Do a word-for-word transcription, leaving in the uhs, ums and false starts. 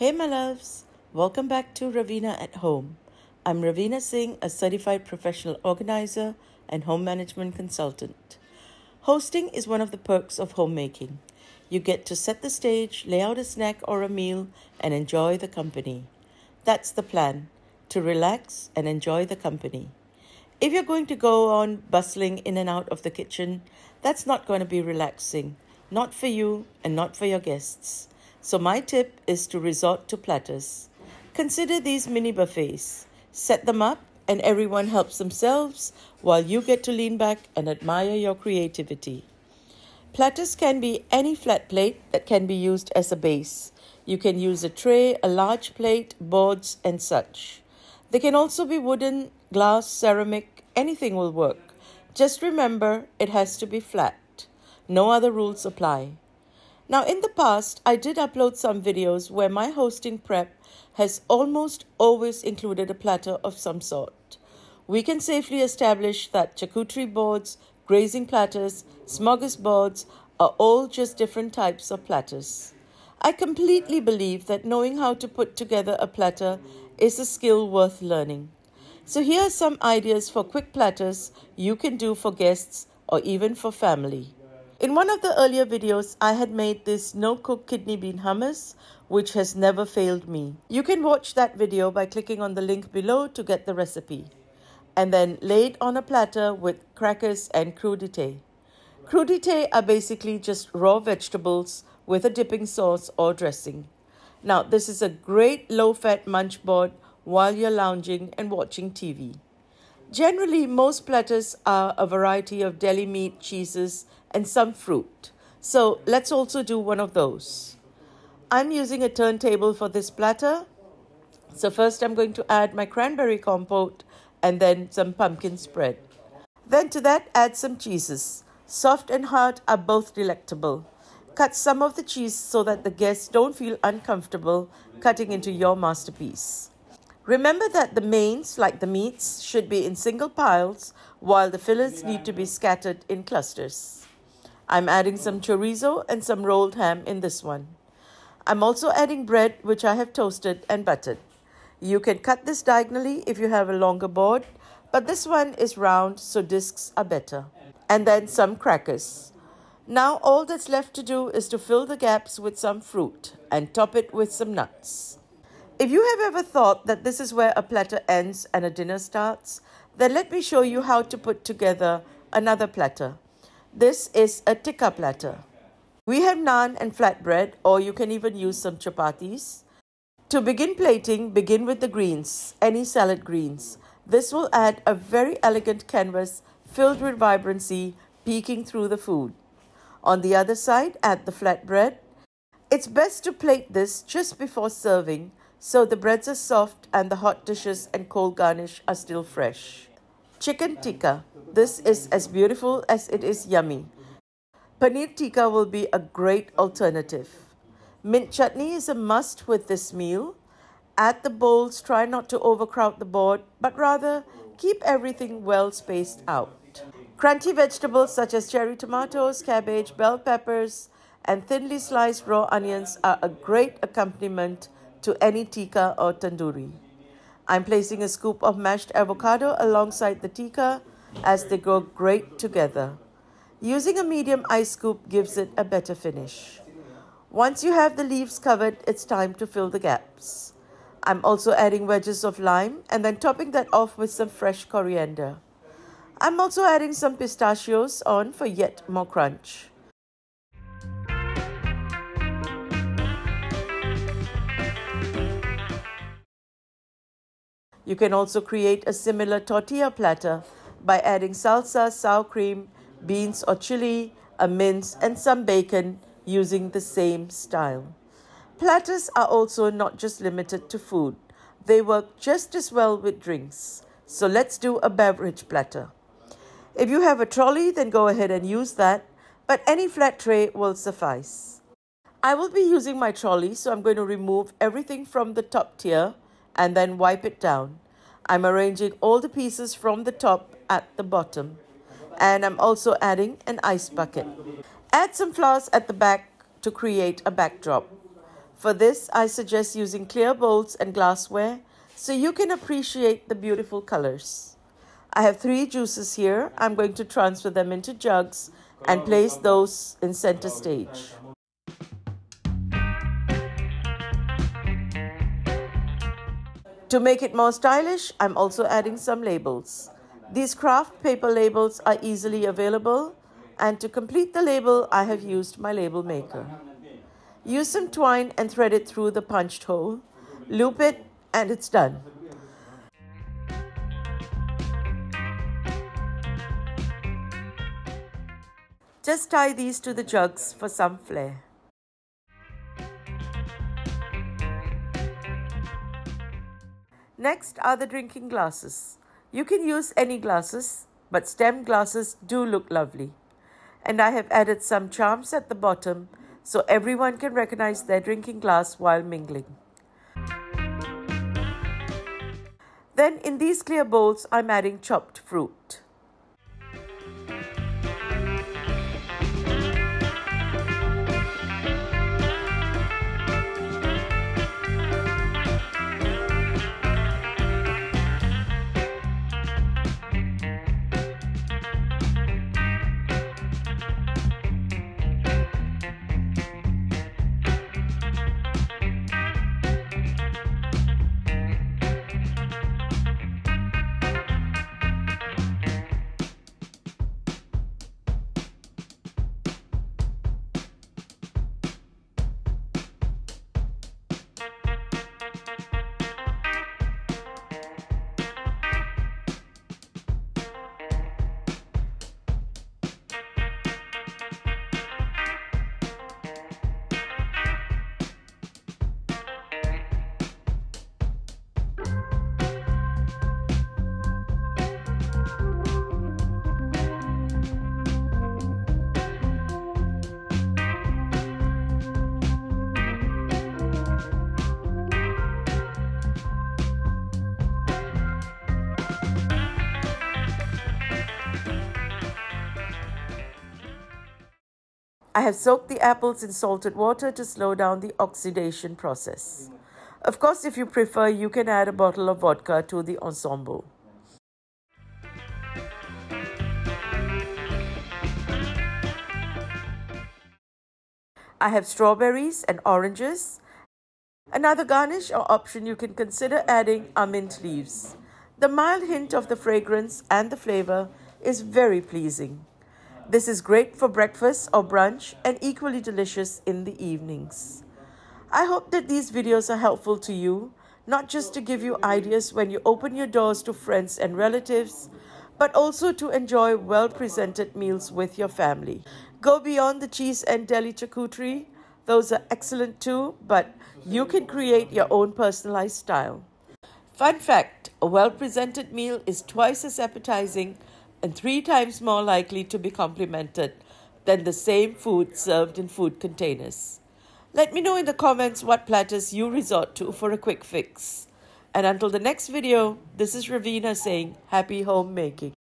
Hey my loves, welcome back to Raveena at Home. I'm Raveena Singh, a certified professional organizer and home management consultant. Hosting is one of the perks of homemaking. You get to set the stage, lay out a snack or a meal, and enjoy the company. That's the plan, to relax and enjoy the company. If you're going to go on bustling in and out of the kitchen, that's not going to be relaxing, not for you and not for your guests. So my tip is to resort to platters. Consider these mini buffets. Set them up and everyone helps themselves while you get to lean back and admire your creativity. Platters can be any flat plate that can be used as a base. You can use a tray, a large plate, boards and such. They can also be wooden, glass, ceramic, anything will work. Just remember, it has to be flat. No other rules apply. Now, in the past, I did upload some videos where my hosting prep has almost always included a platter of some sort. We can safely establish that charcuterie boards, grazing platters, smorgasbords are all just different types of platters. I completely believe that knowing how to put together a platter is a skill worth learning. So here are some ideas for quick platters you can do for guests or even for family. In one of the earlier videos, I had made this no-cook kidney bean hummus, which has never failed me. You can watch that video by clicking on the link below to get the recipe. And then lay it on a platter with crackers and crudité. Crudité are basically just raw vegetables with a dipping sauce or dressing. Now, this is a great low-fat munch board while you're lounging and watching T V. Generally, most platters are a variety of deli meat, cheeses, and some fruit. So let's also do one of those. I'm using a turntable for this platter. So first I'm going to add my cranberry compote and then some pumpkin spread. Then to that, add some cheeses. Soft and hard are both delectable. Cut some of the cheese so that the guests don't feel uncomfortable cutting into your masterpiece. Remember that the mains, like the meats, should be in single piles while the fillers need to be scattered in clusters. I'm adding some chorizo and some rolled ham in this one. I'm also adding bread which I have toasted and buttered. You can cut this diagonally if you have a longer board, but this one is round so discs are better. And then some crackers. Now all that's left to do is to fill the gaps with some fruit and top it with some nuts. If you have ever thought that this is where a platter ends and a dinner starts, then let me show you how to put together another platter. This is a tikka platter. We have naan and flatbread, or you can even use some chapatis. To begin plating, begin with the greens, any salad greens. This will add a very elegant canvas filled with vibrancy, peeking through the food. On the other side, add the flatbread. It's best to plate this just before serving, so the breads are soft and the hot dishes and cold garnish are still fresh. Chicken tikka. This is as beautiful as it is yummy. Paneer tikka will be a great alternative. Mint chutney is a must with this meal. Add the bowls, try not to overcrowd the board, but rather keep everything well spaced out. Crunchy vegetables such as cherry tomatoes, cabbage, bell peppers, and thinly sliced raw onions are a great accompaniment to any tikka or tandoori. I'm placing a scoop of mashed avocado alongside the tikka as they go great together. Using a medium ice scoop gives it a better finish. Once you have the leaves covered, it's time to fill the gaps. I'm also adding wedges of lime and then topping that off with some fresh coriander. I'm also adding some pistachios on for yet more crunch. You can also create a similar tortilla platter by adding salsa, sour cream, beans or chili, a mince and some bacon using the same style. Platters are also not just limited to food. They work just as well with drinks. So let's do a beverage platter. If you have a trolley, then go ahead and use that, but any flat tray will suffice. I will be using my trolley, so I'm going to remove everything from the top tier and then wipe it down. I'm arranging all the pieces from the top at the bottom. And I'm also adding an ice bucket. Add some flowers at the back to create a backdrop. For this, I suggest using clear bowls and glassware so you can appreciate the beautiful colors. I have three juices here. I'm going to transfer them into jugs and place those in center stage. To make it more stylish, I'm also adding some labels. These craft paper labels are easily available, and to complete the label, I have used my label maker. Use some twine and thread it through the punched hole. Loop it, and it's done. Just tie these to the jugs for some flair. Next are the drinking glasses. You can use any glasses, but stem glasses do look lovely. And I have added some charms at the bottom so everyone can recognize their drinking glass while mingling. Then in these clear bowls, I'm adding chopped fruit. I have soaked the apples in salted water to slow down the oxidation process. Of course, if you prefer, you can add a bottle of vodka to the ensemble. I have strawberries and oranges. Another garnish or option you can consider adding are mint leaves. The mild hint of the fragrance and the flavor is very pleasing. This is great for breakfast or brunch and equally delicious in the evenings. I hope that these videos are helpful to you, not just to give you ideas when you open your doors to friends and relatives, but also to enjoy well-presented meals with your family. Go beyond the cheese and deli charcuterie. Those are excellent too, but you can create your own personalized style. Fun fact, a well-presented meal is twice as appetizing and three times more likely to be complimented than the same food served in food containers. Let me know in the comments what platters you resort to for a quick fix. And until the next video, this is Raveena saying happy homemaking.